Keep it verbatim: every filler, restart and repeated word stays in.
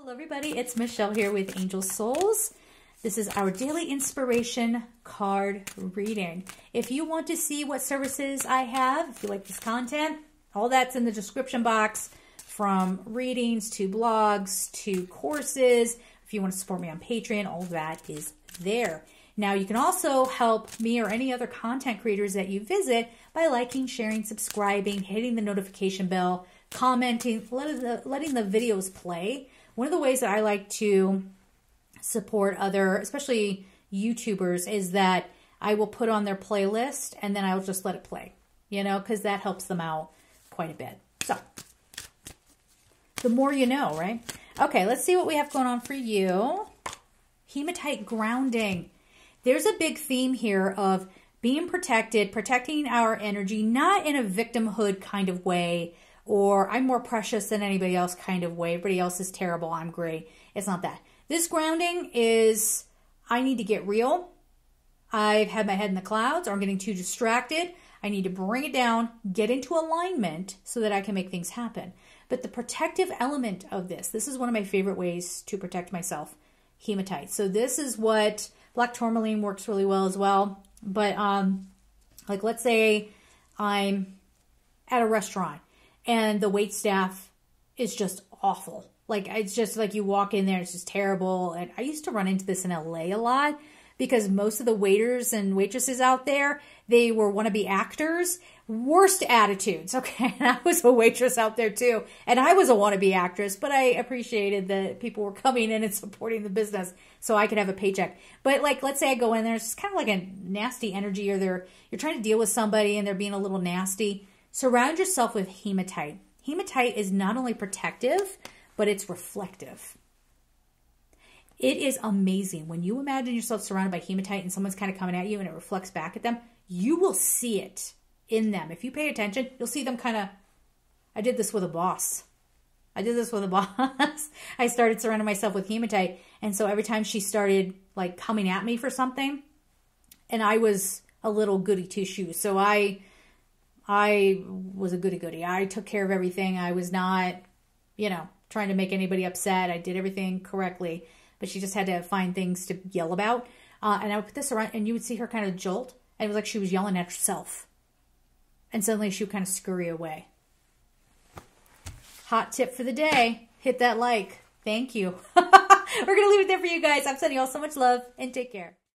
Hello everybody, it's Michelle here with Angel Souls. This is our daily inspiration card reading. If you want to see what services I have, if you like this content, all that's in the description box, from readings to blogs to courses. If you want to support me on Patreon, all that is there. Now you can also help me or any other content creators that you visit by liking, sharing, subscribing, hitting the notification bell, commenting, letting the, letting the videos play. One of the ways that I like to support other, especially YouTubers, is that I will put on their playlist and then I'll just let it play, you know, because that helps them out quite a bit. So, the more you know, right? Okay, let's see what we have going on for you. Hematite grounding. There's a big theme here of being protected, protecting our energy, not in a victimhood kind of way, or I'm more precious than anybody else kind of way. Everybody else is terrible, I'm great. It's not that. This grounding is, I need to get real. I've had my head in the clouds, or I'm getting too distracted. I need to bring it down, get into alignment so that I can make things happen. But the protective element of this, this is one of my favorite ways to protect myself, hematite. So this is what black tourmaline works really well as well. But um, like, let's say I'm at a restaurant and the wait staff is just awful. Like, it's just like you walk in there, it's just terrible. And I used to run into this in L A a lot because most of the waiters and waitresses out there, they were wannabe actors. Worst attitudes, okay? And I was a waitress out there too. And I was a wannabe actress, but I appreciated that people were coming in and supporting the business so I could have a paycheck. But like, let's say I go in there, it's just kind of like a nasty energy, or they're, you're trying to deal with somebody and they're being a little nasty. Surround yourself with hematite. Hematite is not only protective, but it's reflective. It is amazing. When you imagine yourself surrounded by hematite and someone's kind of coming at you and it reflects back at them, you will see it in them. If you pay attention, you'll see them kind of, I did this with a boss. I did this with a boss. I started surrounding myself with hematite. And so every time she started like coming at me for something, and I was a little goody two-shoes. So I... I was a goody-goody. I took care of everything. I was not, you know, trying to make anybody upset. I did everything correctly, but she just had to find things to yell about. Uh, and I would put this around, and you would see her kind of jolt, and it was like she was yelling at herself. And suddenly she would kind of scurry away. Hot tip for the day. Hit that like. Thank you. We're going to leave it there for you guys. I'm sending you all so much love, and take care.